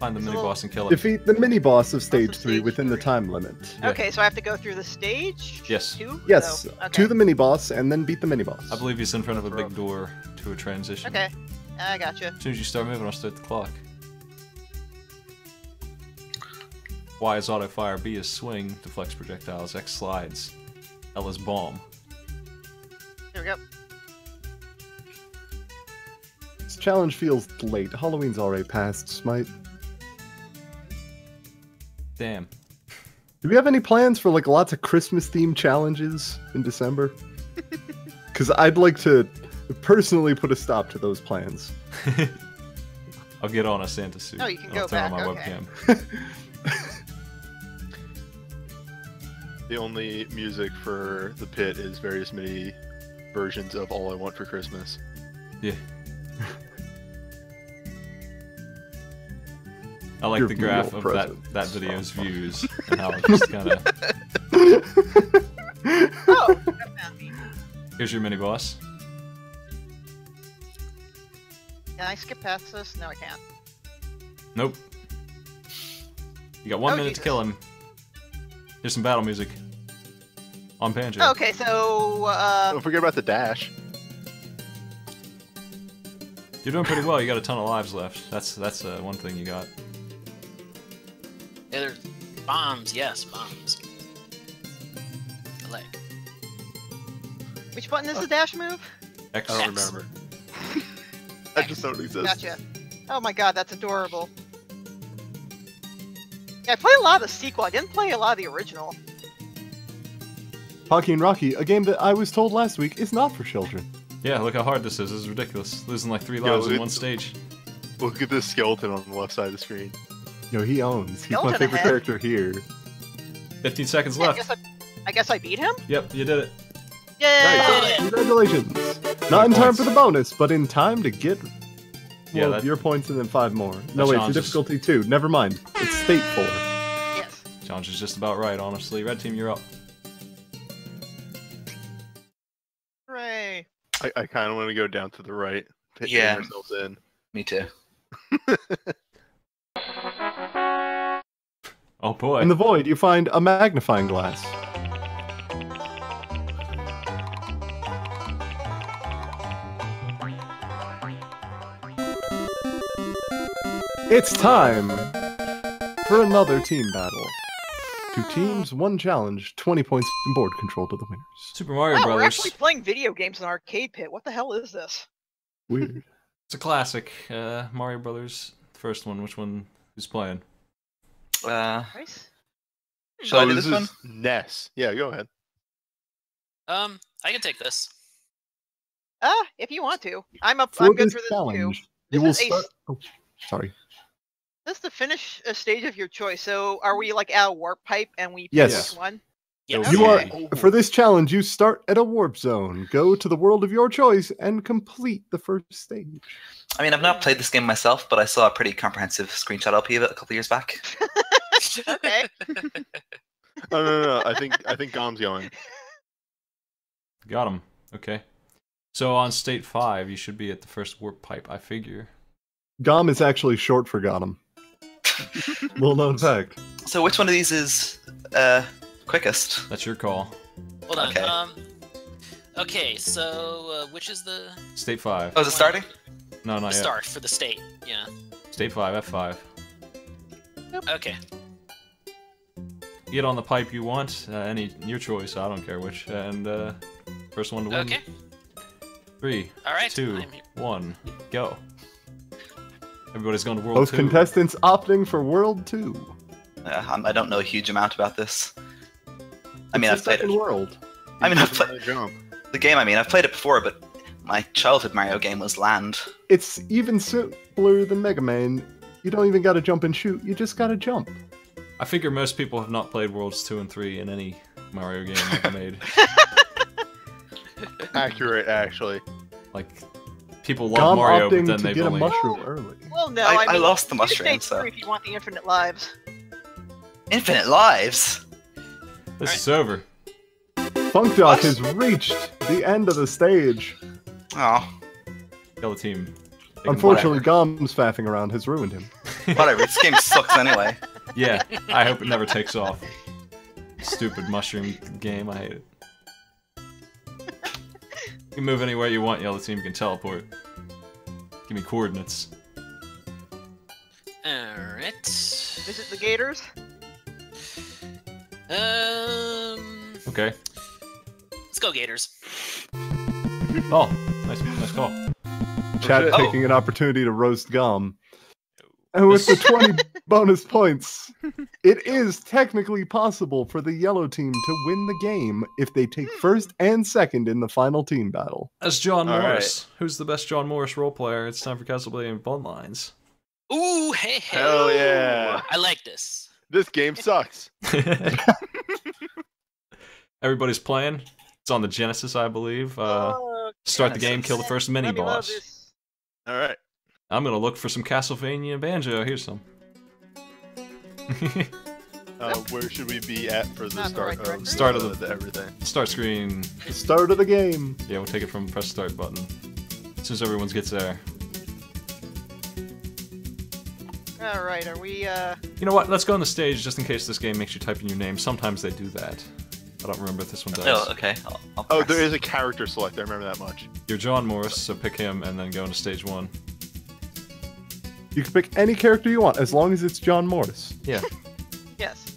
Find the mini-boss and kill it. Defeat the mini-boss of Stage 3 within the time limit. Yeah. Okay, so I have to go through the stage? Yes. Yes, okay. To the mini-boss and then beat the mini-boss. I believe he's in front of a big door to a transition. Okay, I gotcha. As soon as you start moving, I'll start the clock. Y is auto-fire, B is swing, deflects projectiles, X slides, L is bomb. There we go. This challenge feels late. Halloween's already passed, Smite. Damn. Do we have any plans for like lots of Christmas-themed challenges in December? Because I'd like to personally put a stop to those plans. I'll get on a Santa suit. Oh, you can go back. I'll turn on my webcam. The only music for the pit is various MIDI versions of "All I Want for Christmas." Yeah. I like the graph of that video's views and how it's just kind of. Oh, here's your mini boss. Can I skip past this? No, I can't. Nope. You got 1 minute to kill him. Here's some battle music. On Banjo. Oh, okay, so. Don't forget about the dash. You're doing pretty well. You got a ton of lives left. That's one thing you got. Yeah, bombs, yes, bombs. I like. Which button is the dash move? X. I don't remember. That just don't exist. Gotcha. Oh my god, that's adorable. Yeah, I played a lot of the sequel. I didn't play a lot of the original. Pocky and Rocky, a game that I was told last week is not for children. Yeah, look how hard this is. This is ridiculous. Losing like 3 lives in one stage. Look at this skeleton on the left side of the screen. Yo, he owns. He's my favorite character here. 15 seconds left. I guess I beat him? Yep, you did it. Yay! Nice. Congratulations. Not in time for the bonus, but in time to get your points and then 5 more. No, wait, it's difficulty 2. Never mind. It's state 4. Yes. Challenge is just about right, honestly. Red team, you're up. Hooray. I kind of want to go down to the right. Yeah. Ourselves in. Me too. Oh boy. In the void, you find a magnifying glass. It's time for another team battle. 2 teams, 1 challenge, 20 points in board control to the winners. Super Mario Brothers. We're actually playing video games in an arcade pit. What the hell is this? Weird. It's a classic. Mario Brothers, first one. Which one is playing? Shall I do this one? NES. Yeah, go ahead. I can take this. If you want to. I'm good for this too. You will start... Oh, sorry. This is the finish stage of your choice. So are we like at a warp pipe and we pick each one? Yes. You are, for this challenge, you start at a warp zone. Go to the world of your choice and complete the first stage. I mean, I've not played this game myself, but I saw a pretty comprehensive screenshot LP of it a couple years back. Okay. Oh, no. I think Dom's going. Got him. Okay. So on state 5, you should be at the first warp pipe, I figure. Gom is actually short for Gotham. Well-known fact. So which one of these is quickest? That's your call. Hold on. Okay. Okay. So which is the state 5? Oh, is it starting? No, not yet. Start for the state. Yeah. State 5, F5. Nope. Okay. Get on the pipe you want. Your choice. I don't care which. And first one to win. Okay. 3. All right. 2. 1. Go. Everybody's going to World 2. Both contestants opting for World 2. I don't know a huge amount about this. I've played it before, but my childhood Mario game was Land. It's even simpler than Mega Man. You don't even got to jump and shoot. You just got to jump. I figure most people have not played Worlds 2 and 3 in any Mario game I've made. Accurate, actually. Like... People love Mario, but then they get a mushroom early. Well, no, I mean, lost the mushroom. So if you want the infinite lives, This is over. Funkdoc has reached the end of the stage. Oh, kill the team. Unfortunately, Gom's faffing around has ruined him. Whatever. This game sucks anyway. Yeah, I hope it never takes off. Stupid mushroom game. I hate it. You can move anywhere you want, yellow team. You can teleport. Give me coordinates. Alright. Visit the Gators? Okay. Let's go, Gators. Oh, nice call. Chad taking an opportunity to roast Gum. And with the 20 bonus points, it is technically possible for the yellow team to win the game if they take first and second in the final team battle. As John Morris, who's the best John Morris role player, it's time for Castlevania Bloodlines. Ooh, hey. Hell yeah. I like this. This game sucks. Everybody's playing. It's on the Genesis, I believe. Start the game, kill the first mini-boss. All right. I'm gonna look for some Castlevania banjo. Here's some. Where should we be at for the start? Start screen. Start of the game. Yeah, we'll take it from press start button. As soon as everyone gets there. All right, are we? You know what? Let's go on the stage just in case this game makes you type in your name. Sometimes they do that. I don't remember if this one does. Oh, okay. Oh, there is a character select. I remember that much. You're John Morris, so pick him and then go into stage 1. You can pick any character you want, as long as it's John Morris. Yeah. Yes.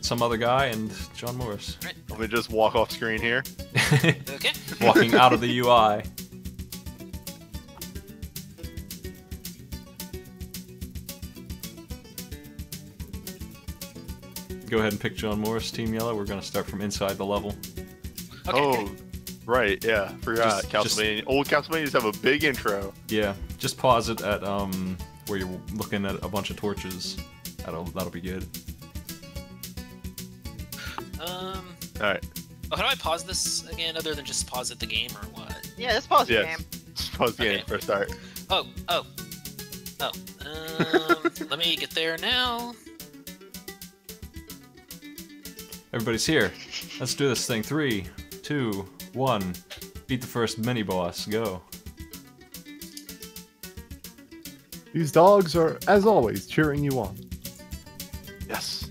Some other guy and John Morris. Right. Let me just walk off screen here. Okay. Walking out of the UI. Go ahead and pick John Morris, Team Yellow. We're going to start from inside the level. Okay. Oh, right, yeah. Forgot. Castlevania. Old Castlevanias have a big intro. Yeah. Just pause it at, where you're looking at a bunch of torches. That'll be good. Alright. Oh, how do I pause this again, other than just pause at the game, or what? Yeah, let's pause the game. Just pause the game for a start. Oh. Let me get there now. Everybody's here. Let's do this thing. 3, 2, 1. Beat the first mini-boss. Go. These dogs are, as always, cheering you on. Yes.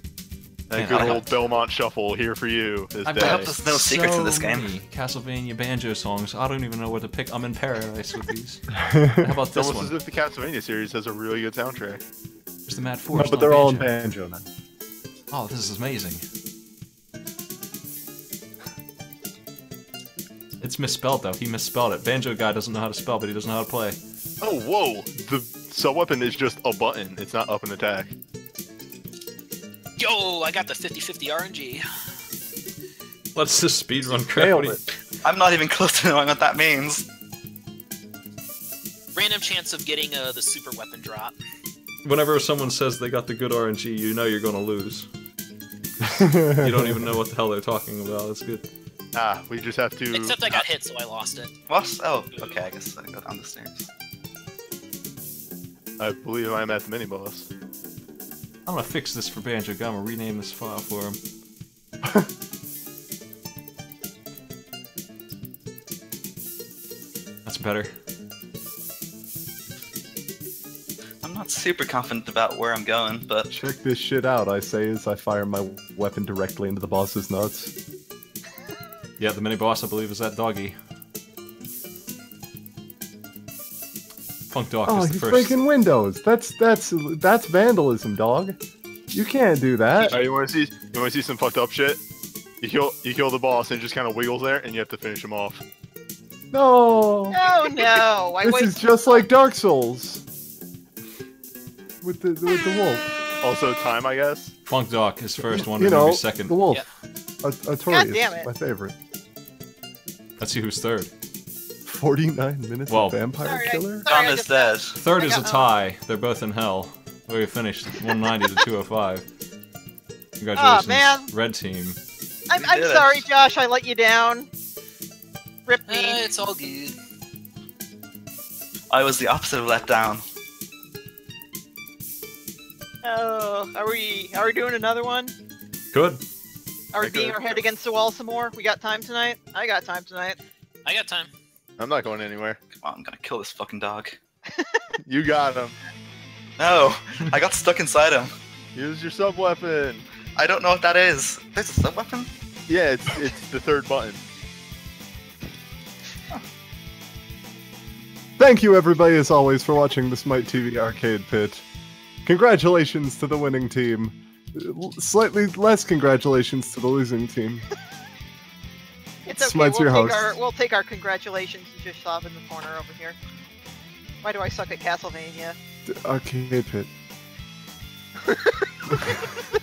That good old Belmont Shuffle here for you. I hope there's no secrets in this game. Castlevania banjo songs. I don't even know where to pick. I'm in paradise with these. How about this one? It's almost as if the Castlevania series has a really good soundtrack. There's the Mad Force. No, but they're all in banjo now. Oh, this is amazing. It's misspelled though. He misspelled it. Banjo guy doesn't know how to spell, but he doesn't know how to play. Oh, whoa! The sub-weapon is just a button. It's not up and attack. Yo, I got the 50-50 RNG. What's this speedrun crap? I'm not even close to knowing what that means. Random chance of getting the super weapon drop. Whenever someone says they got the good RNG, you know you're gonna lose. You don't even know what the hell they're talking about. That's good. Ah, we just have to... Except I got hit, so I lost it. Lost? Oh, okay, I guess I go down the stairs. I believe I'm at the mini-boss. I'm gonna fix this for Banjo Guy. I'm gonna rename this file for him. That's better. I'm not super confident about where I'm going, but... Check this shit out, I say as I fire my weapon directly into the boss's nuts. Yeah, the mini-boss, I believe, is that doggy. Funkdoc is the first. Oh, he's breaking windows! That's vandalism, dog! You can't do that! Oh, you wanna see some fucked up shit? You kill the boss and it just kinda wiggles there, and you have to finish him off. No! Oh, no! This is just like Dark Souls! With the wolf. Also time, I guess? Funkdoc is first, Wandering Newbie second. The wolf. Yeah. Artorias, my favorite. Let's see who's third. 49 minutes of Vampire Killer? Sorry, is dead. Third is a tie. They're both in hell. We finished 190 to 205. Congratulations, Red Team. I'm sorry, Josh, I let you down. Rip me. It's all good. I was the opposite of let down. Oh, are we doing another one? Good. Are we beating our head against the wall some more? We got time tonight? I got time tonight. I got time. I'm not going anywhere. Come on, I'm gonna kill this fucking dog. You got him. No, I got stuck inside him. Use your sub-weapon. I don't know what that is. There's a sub-weapon? Yeah, it's the third button. Thank you everybody as always for watching the Smite TV arcade pit. Congratulations to the winning team. Slightly less congratulations to the losing team. It's okay, we'll take our congratulations and just sob in the corner over here. Why do I suck at Castlevania? The arcade pit.